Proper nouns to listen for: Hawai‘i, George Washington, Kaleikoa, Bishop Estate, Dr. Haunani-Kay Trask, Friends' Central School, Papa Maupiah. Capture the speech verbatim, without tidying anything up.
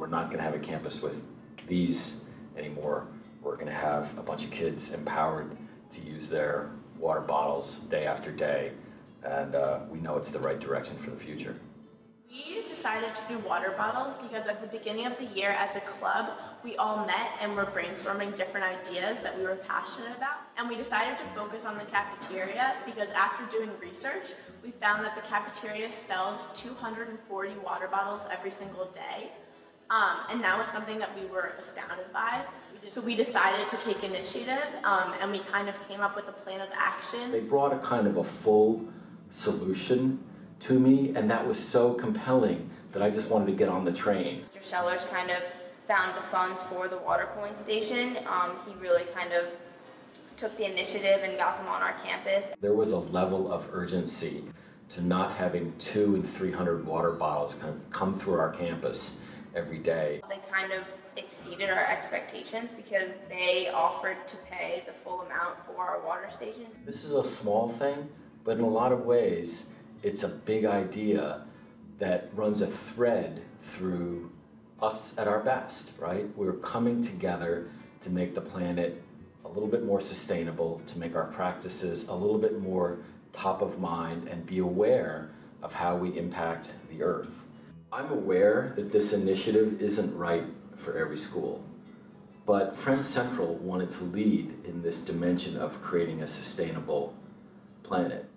we're not going to have a campus with these anymore. We're going to have a bunch of kids empowered to use their water bottles day after day, and uh, we know it's the right direction for the future. We decided to do water bottles because at the beginning of the year as a club, we all met and were brainstorming different ideas that we were passionate about. And we decided to focus on the cafeteria because after doing research, we found that the cafeteria sells two hundred forty water bottles every single day. Um, and that was something that we were astounded by. So we decided to take initiative, um, and we kind of came up with a plan of action. They brought a kind of a full solution to me, and that was so compelling that I just wanted to get on the train. Mister Scheller's kind of found the funds for the water cooling station. Um, he really kind of took the initiative and got them on our campus. There was a level of urgency to not having two and three hundred water bottles kind of come through our campus every day. They kind of exceeded our expectations because they offered to pay the full amount for our water station. This is a small thing, but in a lot of ways, it's a big idea that runs a thread through us at our best, right? We're coming together to make the planet a little bit more sustainable, to make our practices a little bit more top of mind and be aware of how we impact the earth. I'm aware that this initiative isn't right for every school, but Friends Central wanted to lead in this dimension of creating a sustainable planet.